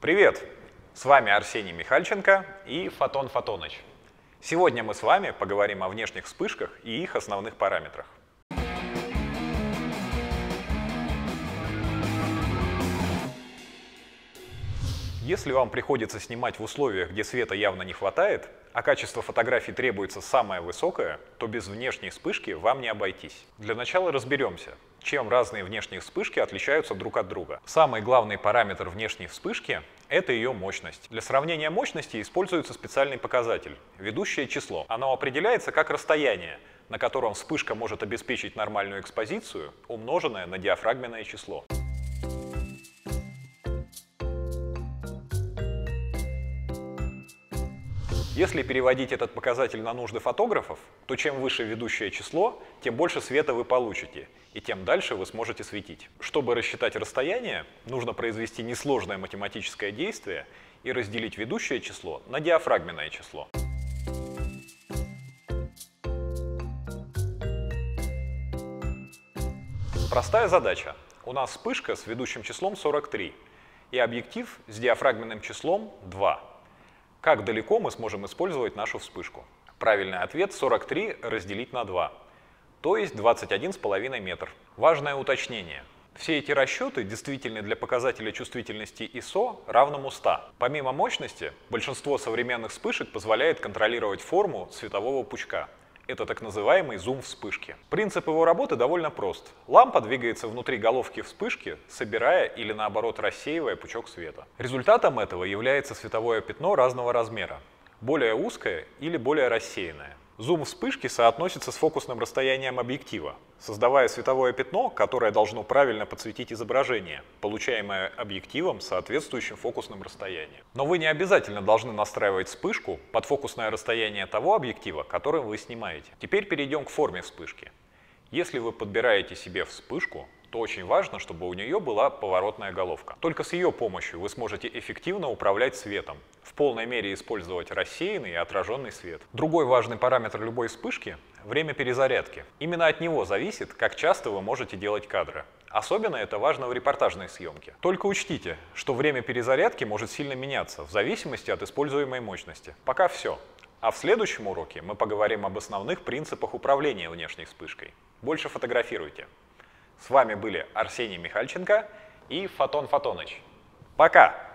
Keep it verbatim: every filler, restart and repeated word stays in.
Привет! С вами Арсений Михальченко и Фотон Фотоныч. Сегодня мы с вами поговорим о внешних вспышках и их основных параметрах. Если вам приходится снимать в условиях, где света явно не хватает, а качество фотографий требуется самое высокое, то без внешней вспышки вам не обойтись. Для начала разберемся, чем разные внешние вспышки отличаются друг от друга. Самый главный параметр внешней вспышки — это ее мощность. Для сравнения мощности используется специальный показатель — ведущее число. Оно определяется как расстояние, на котором вспышка может обеспечить нормальную экспозицию, умноженное на диафрагменное число. Если переводить этот показатель на нужды фотографов, то чем выше ведущее число, тем больше света вы получите, и тем дальше вы сможете светить. Чтобы рассчитать расстояние, нужно произвести несложное математическое действие и разделить ведущее число на диафрагменное число. Простая задача. У нас вспышка с ведущим числом сорок три и объектив с диафрагменным числом два. Как далеко мы сможем использовать нашу вспышку? Правильный ответ — сорок три разделить на два, то есть двадцать один и пять метр. Важное уточнение. Все эти расчеты действительны для показателя чувствительности ай эс о равному ста. Помимо мощности, большинство современных вспышек позволяет контролировать форму светового пучка. Это так называемый зум вспышки. Принцип его работы довольно прост. Лампа двигается внутри головки вспышки, собирая или наоборот рассеивая пучок света. Результатом этого является световое пятно разного размера, более узкое или более рассеянное. Зум вспышки соотносится с фокусным расстоянием объектива, создавая световое пятно, которое должно правильно подсветить изображение, получаемое объективом с соответствующим фокусным расстоянием. Но вы не обязательно должны настраивать вспышку под фокусное расстояние того объектива, которым вы снимаете. Теперь перейдем к форме вспышки. Если вы подбираете себе вспышку, то очень важно, чтобы у нее была поворотная головка. Только с ее помощью вы сможете эффективно управлять светом, в полной мере использовать рассеянный и отраженный свет. Другой важный параметр любой вспышки — время перезарядки. Именно от него зависит, как часто вы можете делать кадры. Особенно это важно в репортажной съемке. Только учтите, что время перезарядки может сильно меняться в зависимости от используемой мощности. Пока все. А в следующем уроке мы поговорим об основных принципах управления внешней вспышкой. Больше фотографируйте. С вами были Арсений Михальченко и Фотон Фотоныч. Пока!